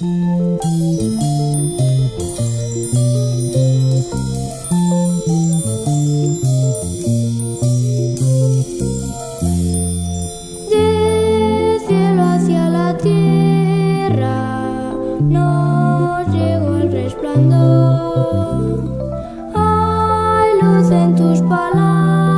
Hay luz en tus palabras.